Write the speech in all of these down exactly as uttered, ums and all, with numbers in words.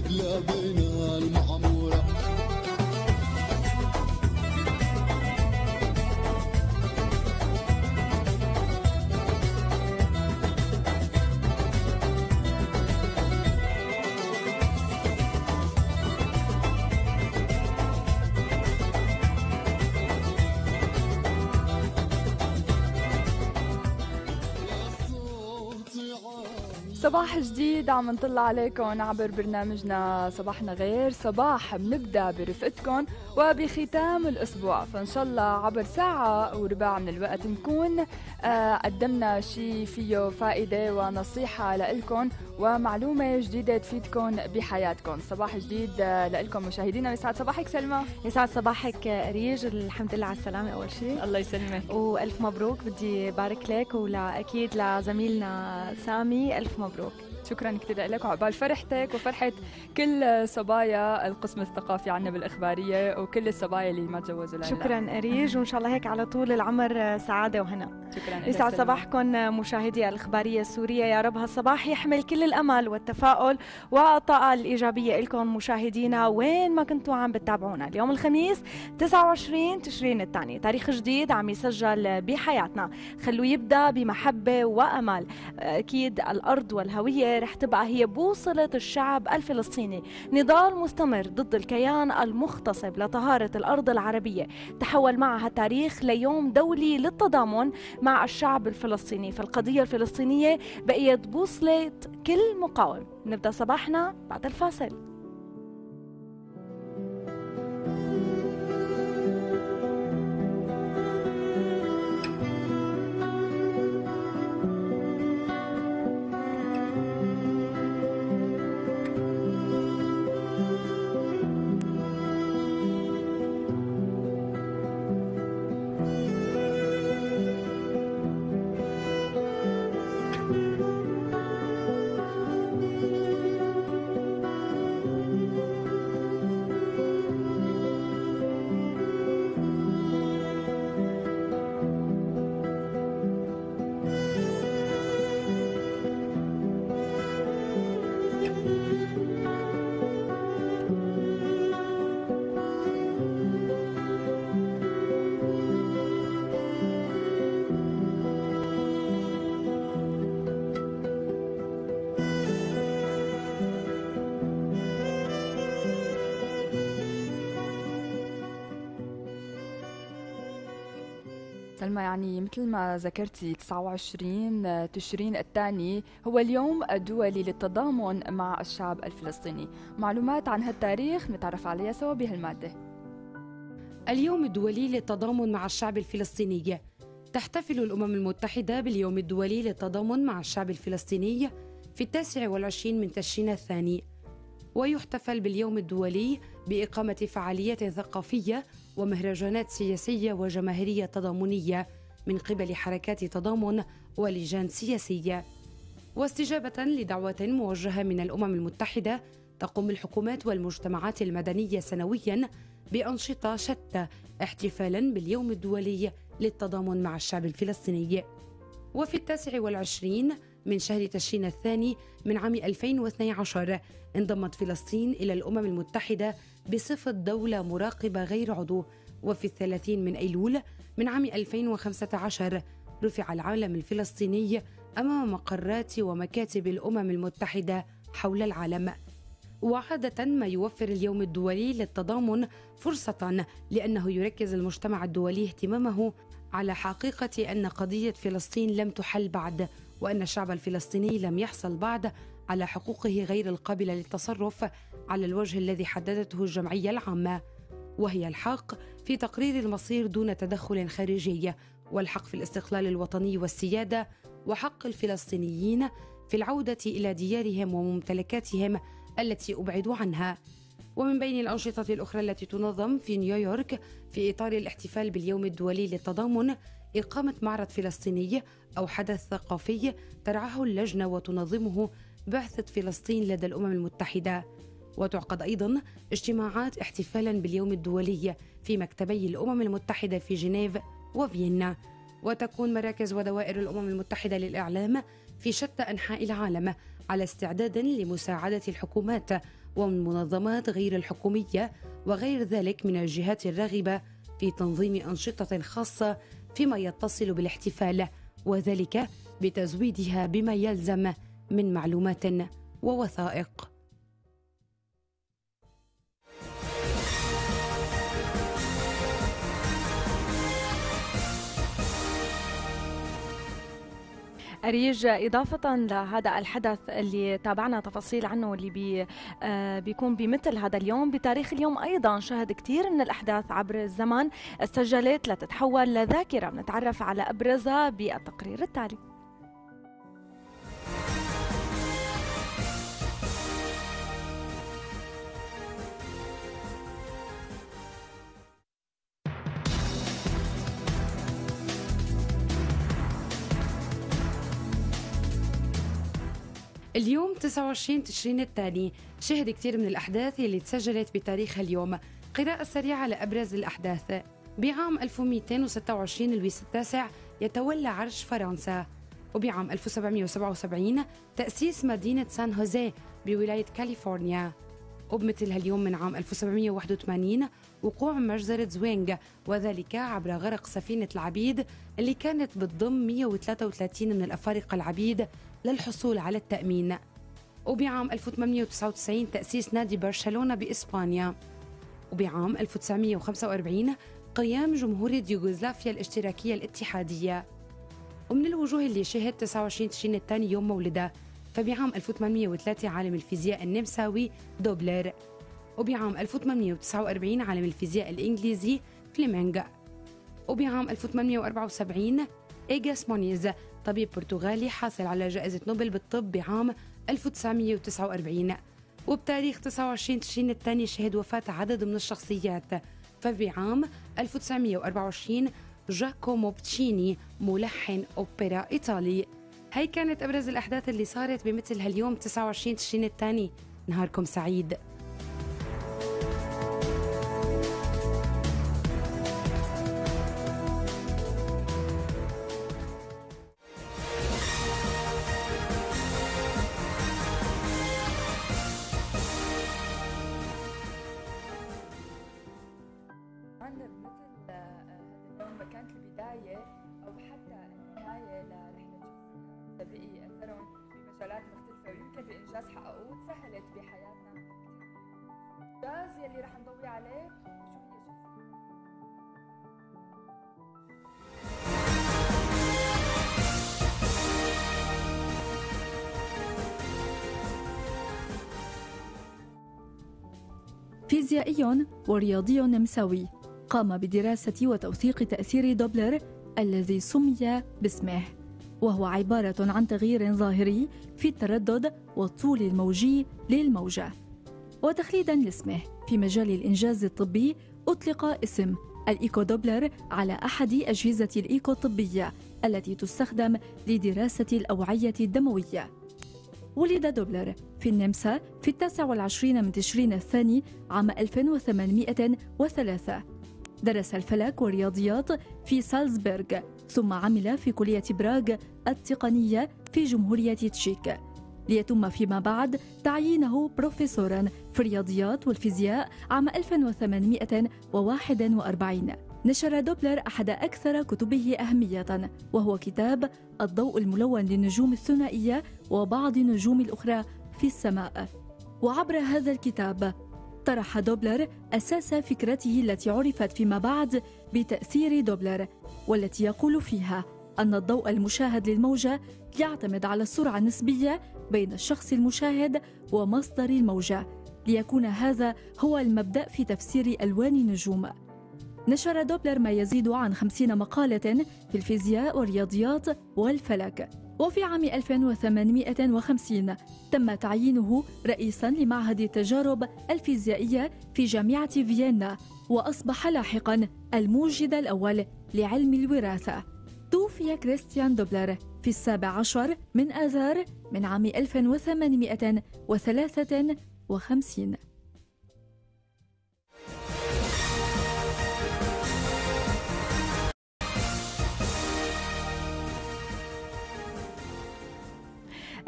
بلادنا المعمورة. صباح جديد عم نطلع عليكم عبر برنامجنا صباحنا غير. صباح بنبدا برفقتكم وبختام الاسبوع، فان شاء الله عبر ساعه وربع من الوقت نكون قدمنا شيء فيه فائده ونصيحه لكم ومعلومه جديده تفيدكم بحياتكم. صباح جديد لكم مشاهدينا، ويسعد صباحك سلمى. يسعد صباحك ريج، الحمد لله على السلامه اول شيء. الله يسلمك والف مبروك، بدي بارك لك ولاكيد لزميلنا سامي الف مبروك. شكرا كثير لك وعقبال فرحتك وفرحه كل صبايا القسم الثقافي عندنا بالاخباريه وكل الصبايا اللي ما تجوزوا. شكرا اريج، وان شاء الله هيك على طول العمر سعاده وهنا. شكرا، يسعد صباحكم مشاهدي الاخباريه السوريه، يا رب هالصباح يحمل كل الامل والتفاؤل والطاقه الايجابيه لكم مشاهدينا وين ما كنتوا عم بتتابعونا. اليوم الخميس تسعة وعشرين تشرين الثاني، تاريخ جديد عم يسجل بحياتنا، خلوه يبدا بمحبه وامل. اكيد الارض والهويه رح تبقى هي بوصلة الشعب الفلسطيني. نضال مستمر ضد الكيان المغتصب لطهارة الأرض العربية تحول معها التاريخ ليوم دولي للتضامن مع الشعب الفلسطيني، فالقضية الفلسطينية بقيت بوصلة كل مقاوم. نبدأ صباحنا بعد الفاصل. يعني مثل ما ذكرتي تسعة وعشرين تشرين الثاني هو اليوم الدولي للتضامن مع الشعب الفلسطيني. معلومات عن هالتاريخ نتعرف عليها سوا بهالمادة. اليوم الدولي للتضامن مع الشعب الفلسطيني، تحتفل الأمم المتحدة باليوم الدولي للتضامن مع الشعب الفلسطيني في التاسع والعشرين من تشرين الثاني، ويحتفل باليوم الدولي بإقامة فعاليات ثقافية ومهرجانات سياسية وجماهيرية تضامنية من قبل حركات تضامن ولجان سياسية. واستجابة لدعوة موجهة من الأمم المتحدة، تقوم الحكومات والمجتمعات المدنية سنويا بأنشطة شتى احتفالا باليوم الدولي للتضامن مع الشعب الفلسطيني. وفي التاسع والعشرين من شهر تشرين الثاني من عام ألفين واثني عشر انضمت فلسطين إلى الأمم المتحدة بصفة دولة مراقبة غير عضو، وفي الثلاثين من أيلول من عام ألفين وخمسة عشر رفع العلم الفلسطيني أمام مقرات ومكاتب الأمم المتحدة حول العالم. وعادة ما يوفر اليوم الدولي للتضامن فرصة، لأنه يركز المجتمع الدولي اهتمامه على حقيقة أن قضية فلسطين لم تحل بعد، وأن الشعب الفلسطيني لم يحصل بعد على حقوقه غير القابلة للتصرف على الوجه الذي حددته الجمعية العامة، وهي الحق في تقرير المصير دون تدخل خارجي، والحق في الاستقلال الوطني والسيادة، وحق الفلسطينيين في العودة إلى ديارهم وممتلكاتهم التي أبعدوا عنها. ومن بين الأنشطة الأخرى التي تنظم في نيويورك في إطار الاحتفال باليوم الدولي للتضامن، إقامة معرض فلسطيني أو حدث ثقافي ترعاه اللجنة وتنظمه بعثة فلسطين لدى الأمم المتحدة. وتعقد أيضا اجتماعات احتفالا باليوم الدولي في مكتبي الأمم المتحدة في جنيف وفيينا. وتكون مراكز ودوائر الأمم المتحدة للإعلام في شتى أنحاء العالم على استعداد لمساعدة الحكومات ومن منظمات غير الحكومية وغير ذلك من الجهات الراغبة في تنظيم أنشطة خاصة فيما يتصل بالاحتفال، وذلك بتزويدها بما يلزم من معلومات ووثائق. أريج، إضافة لهذا الحدث اللي تابعنا تفاصيل عنه اللي بي آه بيكون بمثل هذا اليوم، بتاريخ اليوم أيضا شهد كثير من الأحداث عبر الزمان استجلت لتتحول لذاكرة، بنتعرف على أبرزها بالتقرير التالي. اليوم تسعة وعشرين تشرين الثاني شهد كثير من الأحداث اللي تسجلت بتاريخ اليوم. قراءة سريعة لأبرز الأحداث. بعام ألف ومئتين وستة وعشرين لويس التاسع يتولى عرش فرنسا، وبعام ألف وسبعمئة وسبعة وسبعين تأسيس مدينة سان هوزيه بولاية كاليفورنيا، وبمثل هاليوم من عام ألف وسبعمئة وواحد وثمانين وقوع مجزرة زوينغ، وذلك عبر غرق سفينة العبيد اللي كانت بتضم مئة وثلاثة وثلاثين من الأفارقة العبيد للحصول على التأمين. وبعام ألف وثمانمئة وتسعة وتسعين تأسيس نادي برشلونة بإسبانيا، وبعام ألف وتسعمئة وخمسة وأربعين قيام جمهورية يوغوسلافيا الاشتراكية الاتحادية. ومن الوجوه اللي شهد تسعة وعشرين تشرين الثاني يوم مولده، فبعام ألف وثمانمئة وثلاثة عالم الفيزياء النمساوي دوبلر، وبعام ألف وثمانمئة وتسعة وأربعين عالم الفيزياء الإنجليزي فليمينغ، وبعام ألف وثمانمئة وأربعة وسبعين إيغاس مونيز طبيب برتغالي حاصل على جائزة نوبل بالطب بعام ألف وتسعمئة وتسعة وأربعين. وبتاريخ تسعة وعشرين تشرين الثاني شهد وفاة عدد من الشخصيات، فبعام ألف وتسعمئة وأربعة وعشرين جاكومو بوتشيني ملحن أوبرا إيطالي. هاي كانت أبرز الأحداث اللي صارت بمثل هاليوم تسعة وعشرين تشرين الثاني. نهاركم سعيد. فيزيائي ورياضي نمساوي قام بدراسة وتوثيق تأثير دوبلر الذي سمي باسمه، وهو عبارة عن تغيير ظاهري في التردد والطول الموجي للموجة. وتخليداً لاسمه في مجال الإنجاز الطبي أطلق اسم الإيكو دوبلر على أحد أجهزة الإيكو الطبية التي تستخدم لدراسة الأوعية الدموية. ولد دوبلر في النمسا في التاسع والعشرين من تشرين الثاني عام ألف وثمانمئة وثلاثة. درس الفلك والرياضيات في سالزبورغ، ثم عمل في كلية براغ التقنية في جمهورية تشيك، ليتم فيما بعد تعيينه بروفيسوراً في الرياضيات والفيزياء عام ألف وثمانمئة وواحد وأربعين. نشر دوبلر أحد أكثر كتبه أهمية، وهو كتاب الضوء الملون للنجوم الثنائية وبعض النجوم الأخرى في السماء. وعبر هذا الكتاب طرح دوبلر أساس فكرته التي عرفت فيما بعد بتأثير دوبلر، والتي يقول فيها أن الضوء المشاهد للموجة يعتمد على السرعة النسبية بين الشخص المشاهد ومصدر الموجة، ليكون هذا هو المبدأ في تفسير ألوان النجوم. نشر دوبلر ما يزيد عن خمسين مقالة في الفيزياء والرياضيات والفلك. وفي عام ألف وثمانمئة وخمسين تم تعيينه رئيساً لمعهد التجارب الفيزيائية في جامعة فيينا، وأصبح لاحقاً الموجد الأول لعلم الوراثة. توفي كريستيان دوبلر في السابع عشر من آذار من عام ألف وثمانمئة وثلاثة وخمسين.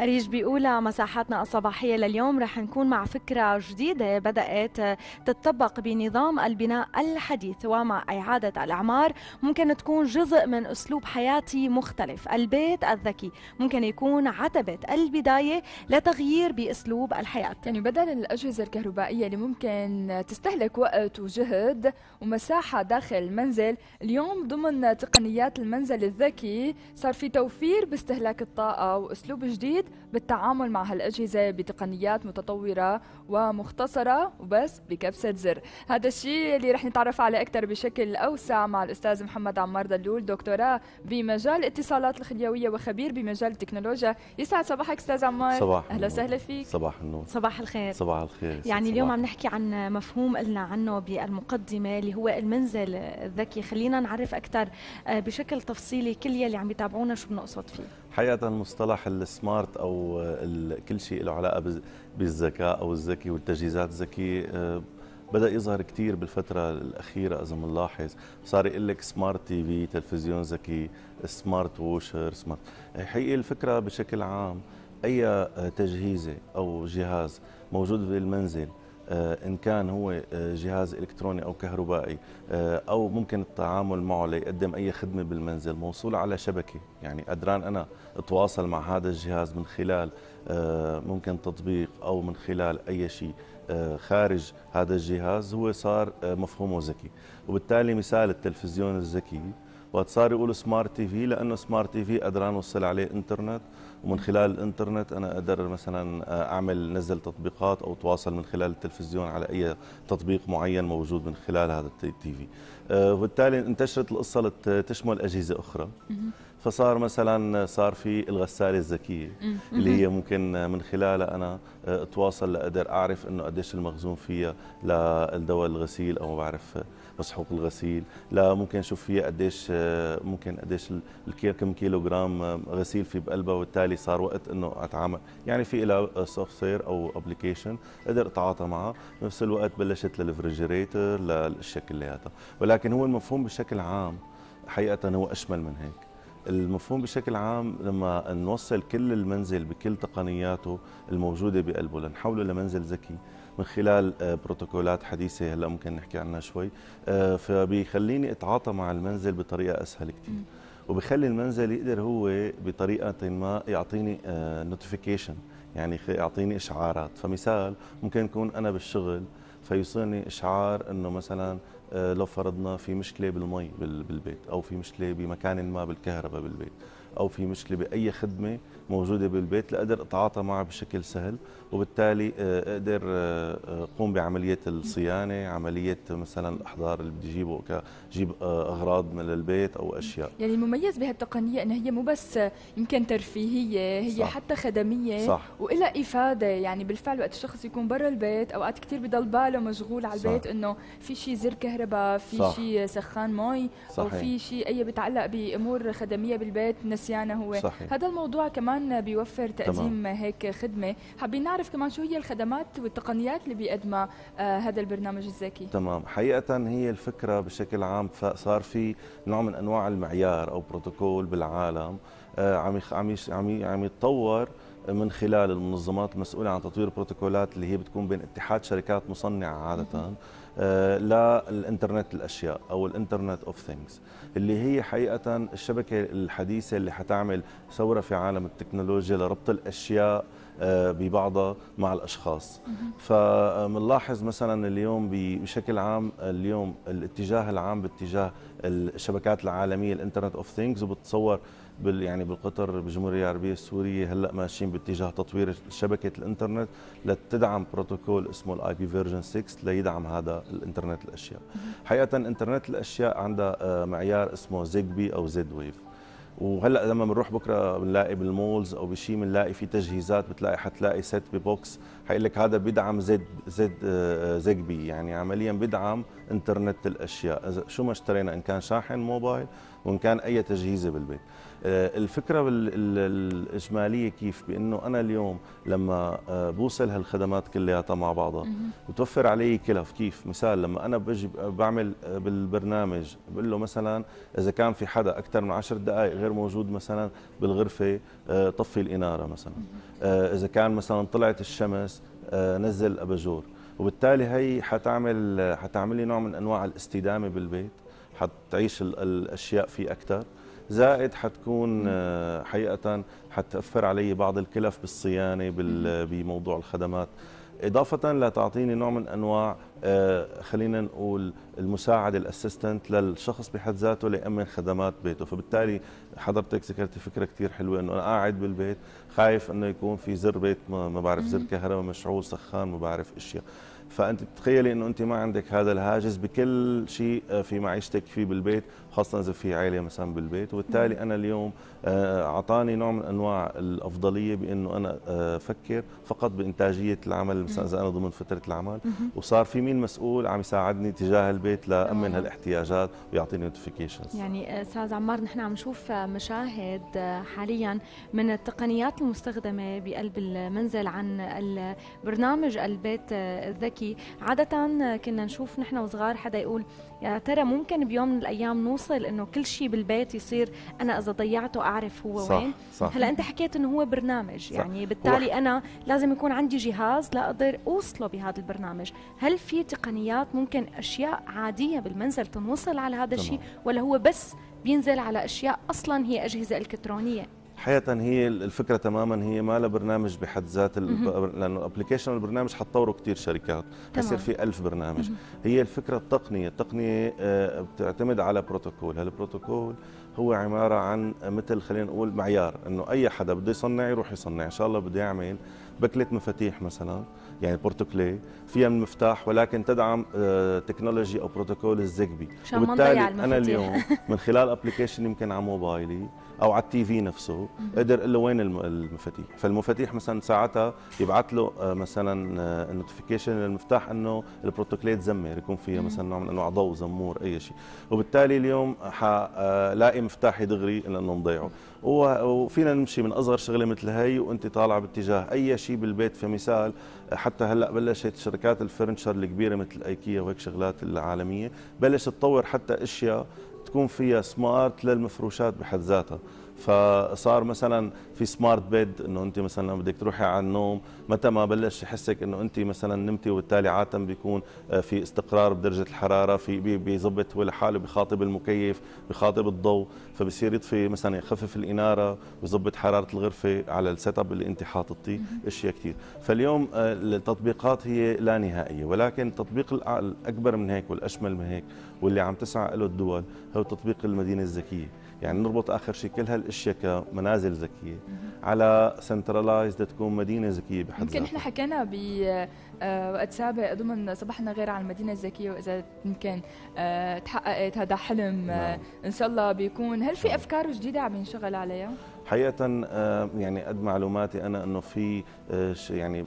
أريج بأولى مساحاتنا الصباحية لليوم رح نكون مع فكرة جديدة بدأت تتطبق بنظام البناء الحديث، ومع إعادة الأعمار ممكن تكون جزء من أسلوب حياتي مختلف. البيت الذكي ممكن يكون عتبة البداية لتغيير بأسلوب الحياة. يعني بدل الأجهزة الكهربائية اللي ممكن تستهلك وقت وجهد ومساحة داخل المنزل، اليوم ضمن تقنيات المنزل الذكي صار في توفير باستهلاك الطاقة وأسلوب جديد بالتعامل مع هالأجهزة بتقنيات متطورة ومختصرة وبس بكبسة زر. هذا الشيء اللي رح نتعرف عليه أكثر بشكل أوسع مع الأستاذ محمد عمار دلول، دكتوراه بمجال الاتصالات الخليوية وخبير بمجال التكنولوجيا. يسعد صباحك أستاذ عمار. صباح أهلا وسهلا فيك. صباح النور. صباح الخير. صباح الخير. يعني اليوم عم نحكي عن مفهوم قلنا عنه بالمقدمة اللي هو المنزل الذكي، خلينا نعرف أكثر بشكل تفصيلي كل يلي عم يتابعونا شو بنقصد فيه. حقيقة مصطلح السمارت أو كل شيء له علاقة بالذكاء أو الذكي والتجهيزات الذكية بدأ يظهر كثير بالفترة الأخيرة. إذا بنلاحظ صار يقول لك سمارت تي في، تلفزيون ذكي، سمارت ووشر، سمارت. حقيقة الفكرة بشكل عام أي تجهيزة أو جهاز موجود بالمنزل إن كان هو جهاز إلكتروني أو كهربائي أو ممكن التعامل معه ليقدم أي خدمة بالمنزل موصول على شبكة، يعني قدران أنا أتواصل مع هذا الجهاز من خلال ممكن تطبيق أو من خلال أي شيء خارج هذا الجهاز، هو صار مفهومه ذكي. وبالتالي مثال التلفزيون الذكي وقت صار يقولوا سمارت تي في، لأنه سمارت تي في قدران أوصل عليه إنترنت، ومن خلال الانترنت انا اقدر مثلا اعمل نزل تطبيقات او اتواصل من خلال التلفزيون على اي تطبيق معين موجود من خلال هذا التي في. وبالتالي انتشرت القصه لتشمل اجهزه اخرى، فصار مثلا صار في الغساله الذكيه اللي هي ممكن من خلالها انا اتواصل لاقدر اعرف انه قديش المخزون فيها لدواء الغسيل او ما بعرف مسحوق الغسيل، لا ممكن اشوف فيها قديش ممكن قديش كم كيلوغرام غسيل في بقلبها. وبالتالي صار وقت انه اتعامل، يعني في لها سوفت وير او ابلكيشن اقدر اتعاطى معها، بنفس الوقت بلشت للريفرجريتر للاشياء كلياتها. ولكن هو المفهوم بشكل عام حقيقه هو اشمل من هيك. المفهوم بشكل عام لما نوصل كل المنزل بكل تقنياته الموجوده بقلبه لنحوله لمنزل ذكي من خلال بروتوكولات حديثه هلا ممكن نحكي عنها شوي، فبيخليني اتعاطى مع المنزل بطريقه اسهل كثير، وبخلي المنزل يقدر هو بطريقه ما يعطيني نوتيفيكيشن، يعني يعطيني اشعارات. فمثال ممكن يكون انا بالشغل فيوصلني اشعار انه مثلا لو فرضنا في مشكله بالمي بالبيت، او في مشكله بمكان ما بالكهرباء بالبيت، او في مشكله باي خدمه موجوده بالبيت لاقدر اتعاطى معها بشكل سهل، وبالتالي اقدر اقوم بعمليه الصيانه، عمليه مثلا الاحضار اللي بدي اجيبه كجيب اغراض من البيت او اشياء. يعني المميز بهالتقنيه انها هي مو بس يمكن ترفيهيه، هي صح. حتى خدميه، صح. وإلها افاده. يعني بالفعل وقت الشخص يكون برا البيت اوقات كثير بضل باله مشغول على البيت انه في شيء زر كهرباء، في شيء سخان مي، او في شيء اي بتعلق بامور خدميه بالبيت نسيانه هو. صحيح. هذا الموضوع كمان بيوفر تقديم هيك خدمه. حابين نعرف كمان شو هي الخدمات والتقنيات اللي بيقدمها آه هذا البرنامج الذكي. تمام. حقيقه هي الفكره بشكل عام صار في نوع من انواع المعيار او بروتوكول بالعالم آه عم عم عم عم يتطور من خلال المنظمات المسؤوله عن تطوير بروتوكولات اللي هي بتكون بين اتحاد شركات مصنعه عاده للانترنت الاشياء او الانترنت اوف ثينجز، اللي هي حقيقه الشبكه الحديثه اللي حتعمل ثوره في عالم التكنولوجيا لربط الاشياء ببعضها مع الاشخاص. فبنلاحظ مثلا اليوم بشكل عام اليوم الاتجاه العام باتجاه الشبكات العالميه الانترنت اوف ثينجز، وبتصور بال يعني بالقطر بالجمهوريه العربيه السوريه هلا ماشيين باتجاه تطوير شبكه الانترنت لتدعم بروتوكول اسمه الاي بي فيرجن ستة ليدعم هذا الانترنت الاشياء. حقيقه انترنت الاشياء عندها معيار اسمه زيجبي او زد ويف، وهلا لما بنروح بكره بنلاقي بالمولز او بشيء بنلاقي في تجهيزات بتلاقي حتلاقي ست ببوكس حيقول لك هذا بيدعم زد زد زيجبي، يعني عمليا بيدعم انترنت الاشياء شو ما اشترينا ان كان شاحن موبايل وان كان اي تجهيزه بالبيت. الفكرة الإجمالية كيف بأنه أنا اليوم لما بوصل هالخدمات كلياتها مع بعضها بتوفر علي كلف. كيف؟ مثال لما أنا بجي بعمل بالبرنامج بقول له مثلا إذا كان في حدا أكثر من عشر دقائق غير موجود مثلا بالغرفة طفي الإنارة مثلا، إذا كان مثلا طلعت الشمس نزل الأباجور. وبالتالي هي حتعمل حتعمل لي نوع من أنواع الاستدامة بالبيت، حتعيش الأشياء فيه أكثر، زائد حتكون حقيقة حتأثر علي بعض الكلف بالصيانة بموضوع الخدمات، إضافة لتعطيني نوع من أنواع خلينا نقول المساعدة الأسيستنت للشخص بحد ذاته ليأمن خدمات بيته. فبالتالي حضرتك ذكرتي فكرة كثير حلوة، أنه أنا قاعد بالبيت خايف أنه يكون في زر بيت ما بعرف، زر كهرباء مشعول، سخان، ما بعرف أشياء، فأنت بتتخيلي أنه أنت ما عندك هذا الهاجس بكل شيء في معيشتك فيه بالبيت، خاصة إذا في عائلة مثلا بالبيت. وبالتالي أنا اليوم أعطاني نوع من أنواع الأفضلية بأنه أنا أفكر فقط بإنتاجية العمل مثلا إذا أنا ضمن فترة العمل، وصار في مين مسؤول عم يساعدني تجاه البيت لأمن هالاحتياجات ويعطيني نوتيفيكيشنز. يعني أستاذ عمار، نحن عم نشوف مشاهد حاليا من التقنيات المستخدمة بقلب المنزل عن البرنامج البيت الذكي. عادة كنا نشوف نحن وصغار حدا يقول يا ترى ممكن بيوم من الأيام نوصل إنه كل شيء بالبيت يصير أنا إذا ضيعته أعرف هو صح وين. صح. هلا أنت حكيت إنه هو برنامج، صح. يعني بالتالي هو أنا لازم يكون عندي جهاز لأقدر أوصله بهذا البرنامج. هل في تقنيات ممكن أشياء عادية بالمنزل تنوصل على هذا الشيء، ولا هو بس بينزل على أشياء أصلاً هي أجهزة إلكترونية؟ حقيقة هي الفكرة تماما هي ما لها برنامج بحد ذات، لأنه الابلكيشن والبرنامج حتطوروا كثير شركات، حيصير في ألف برنامج. هي الفكرة التقنية، التقنية بتعتمد على بروتوكول، هالبروتوكول هو عبارة عن مثل خلينا نقول معيار، إنه أي حدا بده يصنع يروح يصنع. إن شاء الله بده يعمل بكلة مفاتيح مثلا، يعني بورتوكلي فيها من مفتاح ولكن تدعم تكنولوجي أو بروتوكول الزيجبي. وبالتالي أنا اليوم من خلال أبليكيشن يمكن على موبايلي أو على التي في نفسه قدر له وين المفاتيح، فالمفاتيح مثلا ساعتها يبعث له مثلا نوتيفيكيشن للمفتاح إنه البروتوكلي تزمر، يكون فيها مثلا نوع من أنواع ضوء، زمور، أي شيء. وبالتالي اليوم حلاقي مفتاحي دغري لأنه مضيعه. وفينا نمشي من أصغر شغلة مثل هي وأنت طالعة باتجاه أي شيء بالبيت. فمثال حتى هلا بلشت شركات الفرنشر الكبيره مثل ايكيا وهيك شغلات العالميه بلشت تطور حتى اشياء تكون فيها سمارت للمفروشات بحد ذاتها. فصار مثلا في سمارت بيد، انه انت مثلا بدك تروحي على النوم متى ما بلش يحسك انه انت مثلا نمتي، وبالتالي عاده بيكون في استقرار بدرجه الحراره، في بيظبط هو لحاله، بخاطب المكيف، بخاطب الضوء، فبصير يطفي مثلا، يخفف الاناره، بيظبط حراره الغرفه على السيت اب اللي انت حاططيه، اشياء كثير. فاليوم التطبيقات هي لا نهائيه، ولكن التطبيق الاكبر من هيك والاشمل من هيك واللي عم تسعى له الدول هو تطبيق المدينه الذكيه. يعني نربط اخر شيء كل هالاشياء كمنازل ذكيه على سنترلايزد تكون مدينه ذكيه بحد ذاتها. يمكن احنا حكينا بوقت سابق ضمن صباحنا غير عن المدينه الذكيه، واذا يمكن تحققت هذا حلم ان شاء الله بيكون. هل في افكار جديده عم ينشغل عليها؟ حقيقة يعني قد معلوماتي أنا أنه في يعني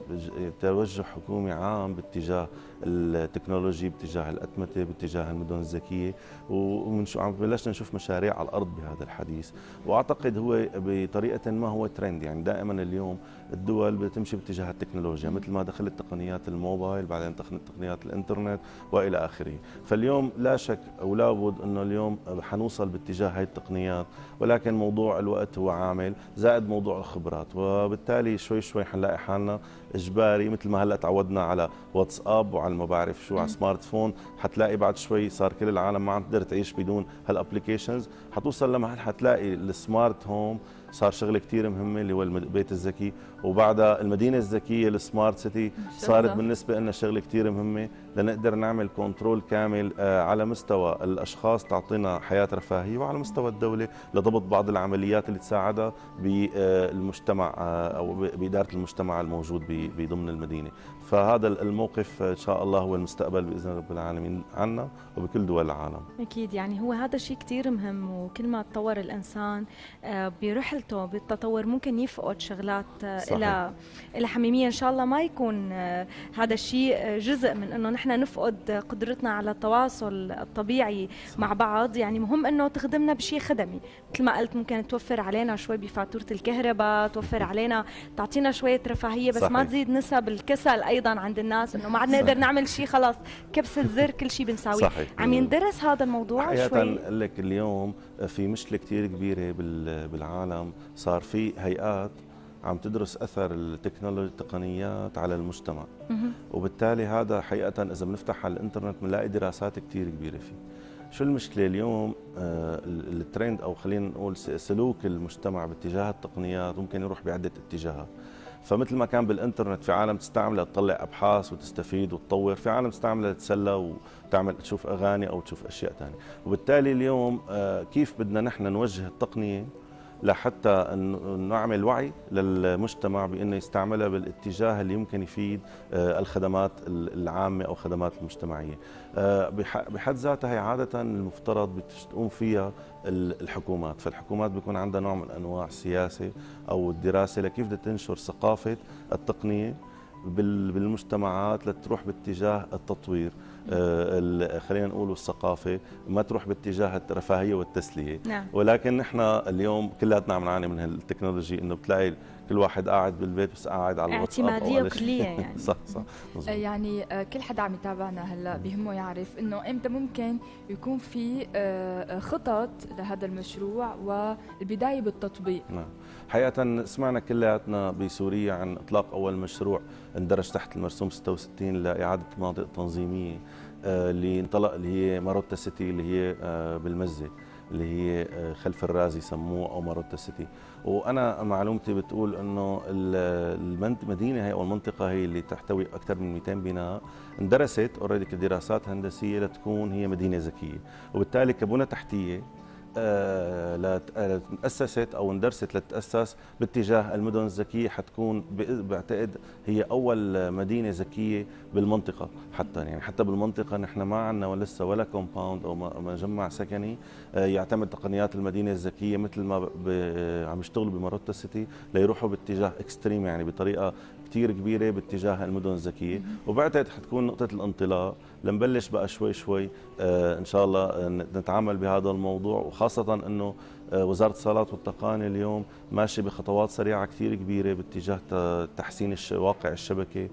توجه حكومي عام باتجاه التكنولوجي، باتجاه الأتمتة، باتجاه المدن الذكية، ومن شو عم بلشنا نشوف مشاريع على الأرض بهذا الحديث. وأعتقد هو بطريقة ما هو ترند، يعني دائما اليوم الدول بتمشي باتجاه التكنولوجيا، مثل ما دخلت تقنيات الموبايل بعدين تقنيات الإنترنت وإلى آخره. فاليوم لا شك ولا بد أنه اليوم حنوصل باتجاه هاي التقنيات، ولكن موضوع الوقت هو عام زائد موضوع الخبرات، وبالتالي شوي شوي حنلاقي حالنا اجباري مثل ما هلا تعودنا على واتساب وعلى ما بعرف شو على سمارت فون. حتلاقي بعد شوي صار كل العالم ما عم تقدر تعيش بدون هالابلكيشنز. حتوصل لمحل حتلاقي السمارت هوم صار شغله كثير مهمه اللي هو البيت الذكي، وبعدها المدينه الذكيه السمارت سيتي صارت بالنسبه لنا شغله كثير مهمه لنقدر نعمل كنترول كامل على مستوى الاشخاص تعطينا حياه رفاهيه، وعلى مستوى الدوله لضبط بعض العمليات اللي تساعدها بالمجتمع او باداره المجتمع الموجود بضمن المدينه. فهذا الموقف إن شاء الله هو المستقبل بإذن رب العالمين عنا وبكل دول العالم. أكيد يعني هو هذا شيء كتير مهم، وكل ما تطور الإنسان برحلته بالتطور ممكن يفقد شغلات إلى إلى حميمية. إن شاء الله ما يكون هذا الشيء جزء من إنه نحن نفقد قدرتنا على التواصل الطبيعي مع بعض. يعني مهم إنه تخدمنا بشيء خدمي مثل ما قلت، ممكن توفر علينا شوي بفاتورة الكهرباء، توفر علينا تعطينا شوية رفاهية، بس صحيح. ما تزيد نسب الكسل أيضا عند الناس إنه ما عاد نقدر نعمل شيء، خلاص كبسة زر كل شيء بنساويه. عم يندرس هذا الموضوع شوي. حقيقة لك اليوم في مشكلة كتير كبيرة بالعالم، صار في هيئات عم تدرس أثر التكنولوجيا التقنيات على المجتمع، وبالتالي هذا حقيقة إذا بنفتح على الإنترنت بنلاقي دراسات كتير كبيرة فيه. شو المشكلة اليوم؟ الترند أو خلينا نقول سلوك المجتمع باتجاه التقنيات ممكن يروح بعدة اتجاهات. فمثل ما كان بالانترنت في عالم تستعملها تطلع ابحاث وتستفيد وتطور، في عالم تستعملها تتسلى وتعمل تشوف اغاني او تشوف اشياء ثانيه، وبالتالي اليوم كيف بدنا نحن نوجه التقنيه لحتى نعمل وعي للمجتمع بانه يستعملها بالاتجاه اللي يمكن يفيد الخدمات العامه او الخدمات المجتمعيه. بحد ذاتها هي عاده المفترض بتقوم فيها الحكومات، فالحكومات بيكون عندها نوع من انواع السياسه او الدراسه لكيف بدها تنشر ثقافه التقنيه بالمجتمعات لتروح باتجاه التطوير، خلينا نقول الثقافه، ما تروح باتجاه الرفاهيه والتسليه. نعم. ولكن نحن اليوم كلياتنا عم نعاني من هالتكنولوجي، انه بتلاقي كل واحد قاعد بالبيت بس قاعد على الواتساب اعتماديه كليه يعني. صح صح مزبوط. يعني كل حدا عم يتابعنا هلا بهمه يعرف انه امتى ممكن يكون في خطط لهذا المشروع والبدايه بالتطبيق. نعم. حقيقه سمعنا كلياتنا بسوريا عن اطلاق اول مشروع اندرج تحت المرسوم ستة وستين لاعاده مناطق تنظيميه اللي انطلق، اللي هي ماروتا سيتي، اللي هي بالمزه، اللي هي خلف الرازي سموه او ماروتا سيتي. وانا معلومتي بتقول انه المدينه هي او المنطقه هي اللي تحتوي اكثر من مئتين بناء اندرست اوريدي كدراسات هندسيه لتكون هي مدينه ذكيه، وبالتالي كبنى تحتيه لتأسست أو اندرست لتتأسس باتجاه المدن الذكية. حتكون بعتقد هي أول مدينة ذكية بالمنطقة، حتى يعني حتى بالمنطقة نحن ما عندنا ولسه ولا كومباوند أو مجمع سكني يعتمد تقنيات المدينة الذكية مثل ما عم يشتغلوا بماروتا سيتي ليروحوا باتجاه اكستريم، يعني بطريقة كتير كبيرة باتجاه المدن الذكية. وبعتقد حتكون نقطة الانطلاق لنبلش بقى شوي شوي إن شاء الله نتعامل بهذا الموضوع، وخاصة أنه وزارة الاتصالات والتقنية اليوم ماشية بخطوات سريعة كثير كبيرة باتجاه تحسين واقع الشبكة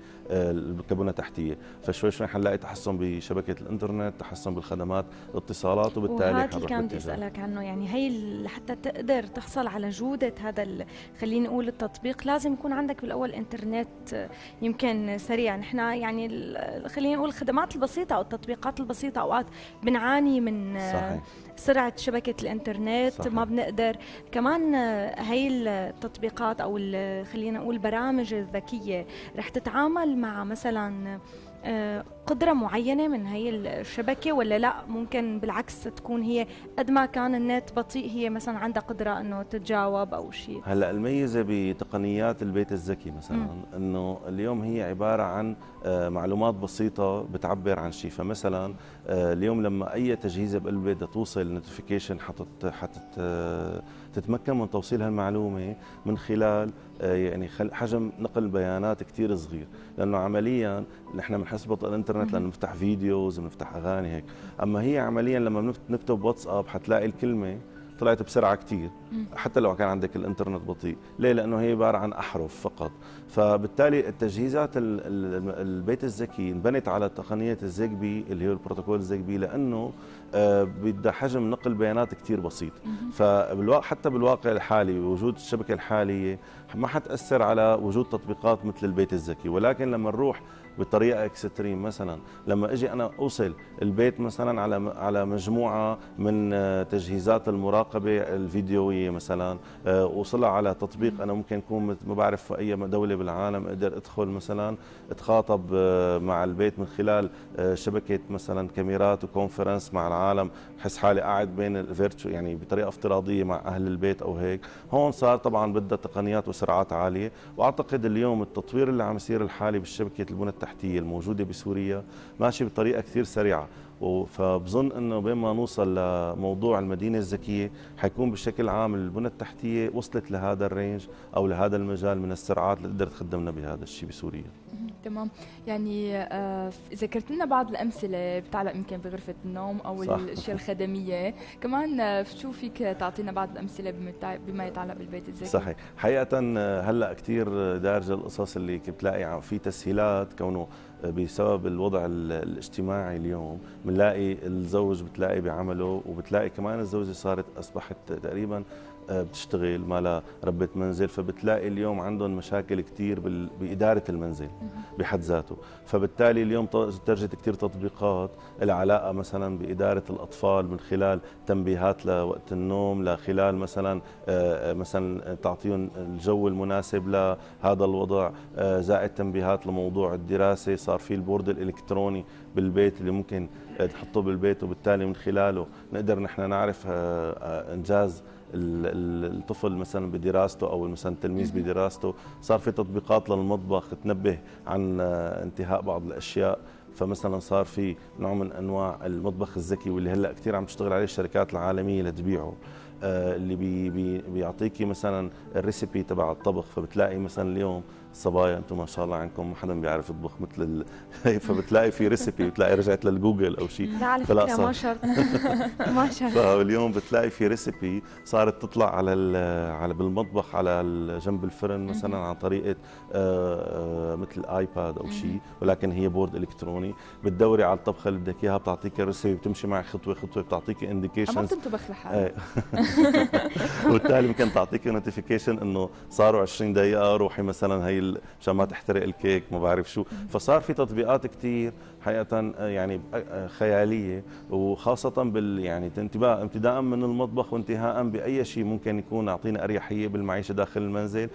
كبنى تحتية، فشوي شوي حنلاقي تحسن بشبكة الإنترنت، تحسن بالخدمات الاتصالات، وبالتالي وهذا اللي كان بدي أسألك عنه. يعني هي حتى تقدر تحصل على جودة هذا خلينا نقول التطبيق لازم يكون عندك بالأول إنترنت يمكن سريع. نحن يعني خلينا نقول الخدمات البسيطة أو التطبيقات البسيطة أوقات بنعاني من صحيح. سرعة شبكة الإنترنت صحيح. ما بنقدر كمان هي التطبيقات أو خلينا نقول البرامج الذكية رح تتعامل مع مثلا قدرة معينة من هي الشبكة ولا لا؟ ممكن بالعكس تكون هي قد ما كان النت بطيء هي مثلا عندها قدرة انه تتجاوب او شيء. هلا الميزة بتقنيات البيت الذكي مثلا انه اليوم هي عبارة عن معلومات بسيطة بتعبر عن شيء، فمثلا اليوم لما اي تجهيزة بقلبي بدها توصل نوتيفيكيشن حتت حتت تتمكن من توصيل هالمعلومة من خلال يعني حجم نقل بيانات كثير صغير، لانه عمليا نحن بنحس ببطء الانترنت لانه بنفتح فيديوز وبنفتح اغاني هيك، اما هي عمليا لما بنكتب واتساب حتلاقي الكلمه طلعت بسرعه كثير حتى لو كان عندك الانترنت بطيء. ليه؟ لانه هي عباره عن احرف فقط. فبالتالي التجهيزات البيت الذكي انبنت على تقنيه الزيجبي اللي هو البروتوكول الزيجبي، لانه بدها حجم نقل بيانات كثير بسيط. فبالواقع حتى بالواقع الحالي وجود الشبكه الحاليه ما حتاثر على وجود تطبيقات مثل البيت الذكي، ولكن لما نروح بطريقه اكستريم مثلا لما اجي انا اوصل البيت مثلا على على مجموعه من تجهيزات المراقبه الفيديويه مثلا، اوصلها على تطبيق انا ممكن اكون ما بعرف في اي دوله بالعالم، اقدر ادخل مثلا اتخاطب مع البيت من خلال شبكه مثلا كاميرات وكونفرنس مع العالم، بحس حالي قاعد بين الفيرتشو يعني بطريقه افتراضيه مع اهل البيت او هيك. هون صار طبعا بدها تقنيات وسرعات عاليه، واعتقد اليوم التطوير اللي عم يصير الحالي بالشبكه البنى التحتيه التحتية الموجودة بسوريا ماشي بطريقة كثير سريعة، فبظن أنه بين ما نوصل لموضوع المدينة الذكية حيكون بشكل عام البنى التحتية وصلت لهذا الرينج أو لهذا المجال من السرعات اللي قدرت تخدمنا بهذا الشيء بسوريا. تمام، يعني آه ذكرت لنا بعض الأمثلة بتعلق يمكن بغرفة النوم أو صح. الأشياء الخدمية كمان، شو فيك تعطينا بعض الأمثلة بما يتعلق بالبيت الذكي؟ صحيح، حقيقة هلأ كثير دارجة القصص اللي بتلاقي في تسهيلات كونه بسبب الوضع الاجتماعي اليوم بنلاقي الزوج بتلاقي بعمله، وبتلاقي كمان الزوجة صارت أصبحت تقريبا بتشتغل ما لا ربة منزل، فبتلاقي اليوم عندهم مشاكل كثير بإدارة المنزل بحد ذاته، فبالتالي اليوم ترجت كثير تطبيقات العلاقة مثلا بإدارة الأطفال من خلال تنبيهات لوقت النوم، لخلال مثلا مثلا تعطيهم الجو المناسب لهذا الوضع، زائد تنبيهات لموضوع الدراسة، صار في البورد الإلكتروني بالبيت اللي ممكن تحطه بالبيت وبالتالي من خلاله نقدر نحن نعرف إنجاز الطفل مثلا بدراسته او مثلا التلميذ بدراسته، صار في تطبيقات للمطبخ تنبه عن انتهاء بعض الاشياء، فمثلا صار في نوع من انواع المطبخ الذكي واللي هلا كثير عم تشتغل عليه الشركات العالميه لتبيعه، اللي بي بي بيعطيكي مثلا الريسيبي تبع الطبخ، فبتلاقي مثلا اليوم الصبايا انتم ما شاء الله عنكم ما حدا بيعرف يطبخ مثل ال... فبتلاقي في ريسيبي بتلاقي رجعت للجوجل او شيء، لا على فكره ما شرط ما شرط فاليوم بتلاقي في ريسيبي صارت تطلع على ال... على بالمطبخ على جنب الفرن مثلا عن طريقه مثل ايباد او شيء، ولكن هي بورد الكتروني بتدوري على الطبخه اللي بدك اياها بتعطيك الريسيبي، بتمشي معك خطوه خطوه بتعطيكي انديكيشنز، ما بتنطبخ لحالك وبالتالي ممكن تعطيكي نوتيفيكيشن انه صاروا عشرين دقيقه روحي مثلا هي مشان ما تحترق الكيك ما بعرف شو، فصار في تطبيقات كثير حقيقه يعني خياليه، وخاصه بال يعني انتباه ابتداء من المطبخ وانتهاء باي شيء ممكن يكون يعطينا اريحيه بالمعيشه داخل المنزل،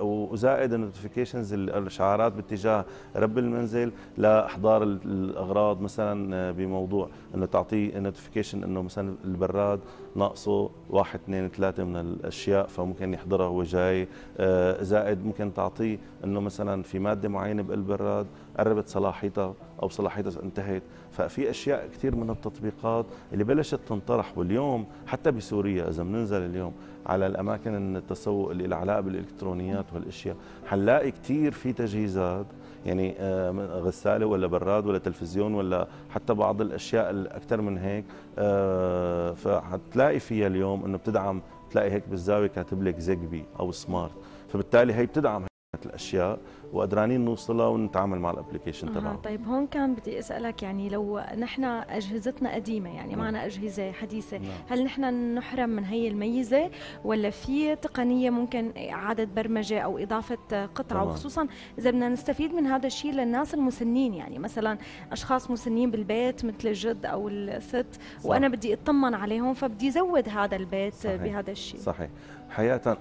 وزائد النوتيفيكيشنز الاشعارات باتجاه رب المنزل لاحضار الاغراض مثلا، بموضوع انه تعطيه نوتيفيكيشن انه مثلا البراد ناقصه واحد اثنين ثلاثه من الاشياء فممكن يحضرها وهو جاي، زائد ممكن تعطيه انه مثلا في ماده معينه بالبراد قربت صلاحيتها او صلاحيتها انتهت، ففي اشياء كثير من التطبيقات اللي بلشت تنطرح، واليوم حتى بسوريا اذا بننزل اليوم على الاماكن التسوق اللي لها علاقه بالالكترونيات والاشياء حنلاقي كثير في تجهيزات، يعني غساله ولا براد ولا تلفزيون ولا حتى بعض الاشياء الاكثر من هيك، فحتلاقي فيها اليوم انه بتدعم، تلاقي هيك بالزاويه كاتب لك زيجبي او سمارت، فبالتالي هي بتدعم الاشياء وقدرانين نوصلها ونتعامل مع الابلكيشن تبعه. طيب هون كان بدي اسالك، يعني لو نحن اجهزتنا قديمه يعني م. معنا اجهزه حديثه، م. هل نحن نحرم من هي الميزه ولا في تقنيه ممكن اعاده برمجه او اضافه قطعه، وخصوصا اذا بدنا نستفيد من هذا الشيء للناس المسنين، يعني مثلا اشخاص مسنين بالبيت مثل الجد او الست صح. وانا بدي اطمن عليهم فبدي زود هذا البيت صحيح. بهذا الشيء صحيح. حقيقه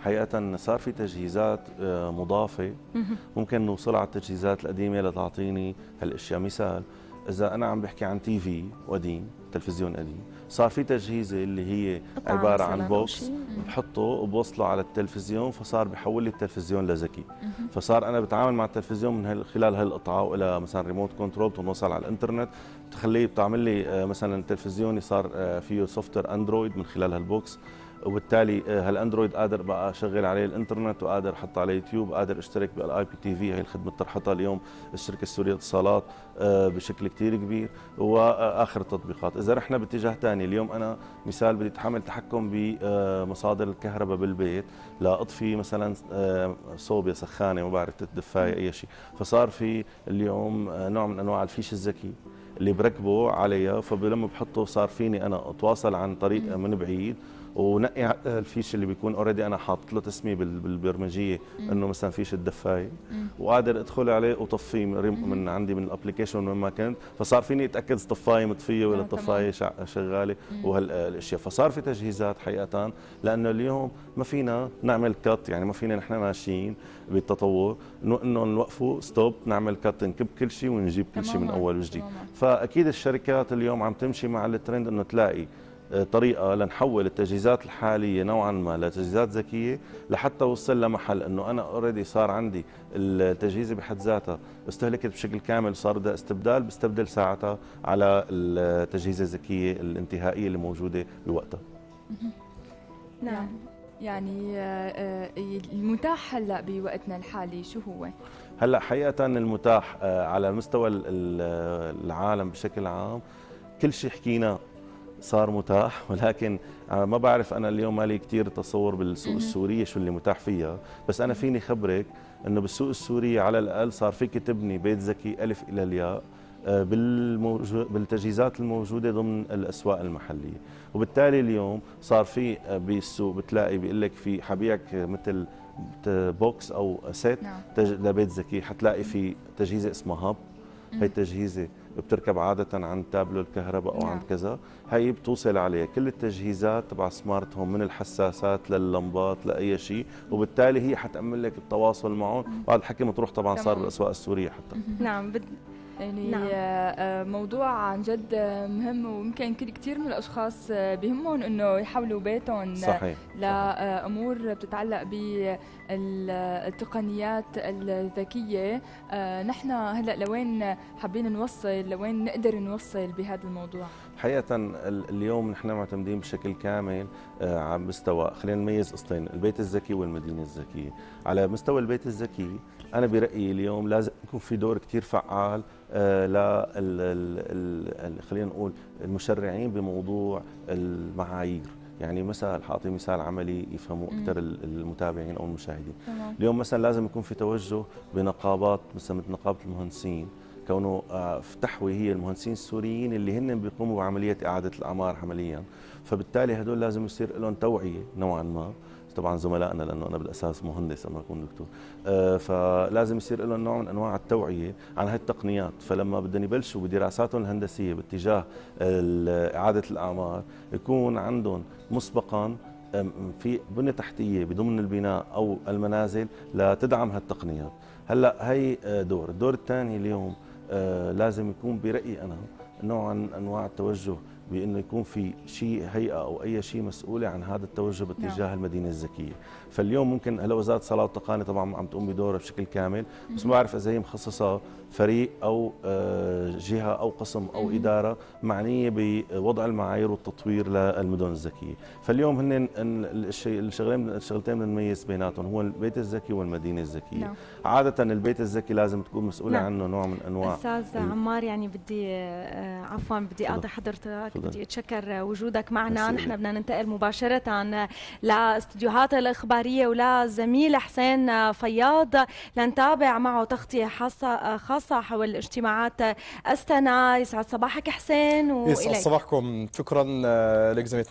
حقيقه صار في تجهيزات مضافه ممكن نوصلها على التجهيزات القديمه لتعطيني هالاشياء، مثال اذا انا عم بحكي عن تي في قديم تلفزيون قديم، صار في تجهيزه اللي هي عباره عن بوكس بحطه وبوصله على التلفزيون، فصار بحول لي التلفزيون لذكي، فصار انا بتعامل مع التلفزيون من خلال هالقطعه، والى مثلا ريموت كنترول بتوصل على الانترنت بتخليه بتعمل لي مثلا تلفزيوني صار فيه سوفت وير اندرويد من خلال هالبوكس، وبالتالي هالاندرويد قادر بقى شغل عليه الانترنت وقادر احطه على يوتيوب، قادر اشترك بالاي بي تي في، هي الخدمه طرحتها اليوم الشركه السوريه للاتصالات بشكل كثير كبير، واخر التطبيقات. اذا رحنا باتجاه ثاني اليوم انا مثال بدي اتحمل تحكم بمصادر الكهرباء بالبيت لاطفي مثلا صوبيا سخانه ما بعرف تدفايه اي شيء، فصار في اليوم نوع من انواع الفيش الذكي اللي بركبه عليها، فلما بحطه صار فيني انا اتواصل عن طريق من بعيد ونقي الفيش اللي بيكون اوريدي انا حاطط له تسميه بالبرمجيه انه مثلا فيش الدفايه، وقادر ادخل عليه وطفيه من عندي من الابلكيشن من وين ما كنت، فصار فيني اتاكد الطفايه مطفيه ولا الطفايه شغاله وهالاشياء، فصار في تجهيزات حقيقه، لانه اليوم ما فينا نعمل كات، يعني ما فينا نحن ماشيين بالتطور انه نوقفه ستوب نعمل كات، نكب كل شيء ونجيب كل شيء من اول وجديد، فاكيد الشركات اليوم عم تمشي مع الترند انه تلاقي طريقه لنحول التجهيزات الحاليه نوعا ما لتجهيزات ذكيه لحتى اوصل لمحل انه انا اوريدي صار عندي التجهيزه بحد ذاتها استهلكت بشكل كامل، صار بدها استبدال، بستبدل ساعتها على التجهيزه الذكيه الانتهائيه اللي موجوده بوقتها. نعم، يعني المتاح هلا بوقتنا الحالي شو هو؟ هلا حقيقه المتاح على مستوى العالم بشكل عام كل شيء حكينا صار متاح، ولكن ما بعرف أنا اليوم مالي كتير تصور بالسوق السورية شو اللي متاح فيها، بس أنا فيني خبرك أنه بالسوق السورية على الأقل صار فيك تبني بيت ذكي ألف إلى الياء بالتجهيزات الموجودة ضمن الأسواق المحلية، وبالتالي اليوم صار في بالسوق بتلاقي بيقول لك في حبيعك مثل بوكس أو سيت لبيت ذكي، حتلاقي في تجهيزة اسمها هاب، هي التجهيزة بتركب عادة عند تابلو الكهرباء أو نعم. عند كذا، هي بتوصل عليه كل التجهيزات تبع سمارت هوم من الحساسات لللمبات لأي شيء، وبالتالي هي حتأمن لك التواصل معهم، وهذا الحكي مطروح طبعا تمام. صار بالأسواق السورية حتى. نعم بد... يعني نعم. موضوع عن جد مهم، ويمكن كثير من الاشخاص بهمهم انه يحولوا بيتهم صحيح. لامور بتتعلق بالتقنيات الذكيه. نحن هلا لوين حابين نوصل، لوين نقدر نوصل بهذا الموضوع؟ حقيقه اليوم نحن معتمدين بشكل كامل على مستوى، خلينا نميز قصتين، البيت الذكي والمدينه الذكيه. على مستوى البيت الذكي انا برايي اليوم لازم يكون في دور كثير فعال لا خلينا نقول المشرعين بموضوع المعايير. يعني مثلا حاعطي مثال عملي يفهموه اكثر المتابعين او المشاهدين. تمام. اليوم مثلا لازم يكون في توجه بنقابات مثلا مثل نقابه المهندسين، كونه تحوي هي المهندسين السوريين اللي هن بيقوموا بعمليه اعاده الاعمار عمليا، فبالتالي هدول لازم يصير لهم توعيه نوعا ما، طبعا زملائنا لانه انا بالاساس مهندس اما اكون دكتور، أه فلازم يصير لهم نوع من انواع التوعيه عن هاي التقنيات، فلما بدهم يبلشوا بدراساتهم الهندسيه باتجاه اعاده الاعمار يكون عندهم مسبقا في بنيه تحتيه بضمن البناء او المنازل لتدعم هالتقنيات. هلا هي دور، الدور الثاني اليوم أه لازم يكون برايي انا نوع من انواع التوجه بانه يكون في شيء هيئه او اي شيء مسؤوله عن هذا التوجه باتجاه المدينه الذكيه، فاليوم ممكن هلا وزاره الصلاه والتقنيه طبعا عم تقوم بدورها بشكل كامل، بس ما بعرف اذا هي مخصصه فريق او جهه او قسم او اداره معنيه بوضع المعايير والتطوير للمدن الذكيه، فاليوم هن الشغلين الشغلتين بنميز بيناتهم هو البيت الذكي والمدينه الذكيه، عاده البيت الذكي لازم تكون مسؤوله عنه نوع من انواع. استاذ عمار يعني بدي عفوا بدي اعطي حضرتك بدي اتشكر وجودك معنا، نحن بدنا ننتقل مباشرة لاستديوهات الإخبارية ولا زميل حسين فياض لنتابع معه تغطية خاصة حول اجتماعات أستنا. يسعد صباحك حسين وإليك. يسعد صباحكم، شكرا لك زميلتنا.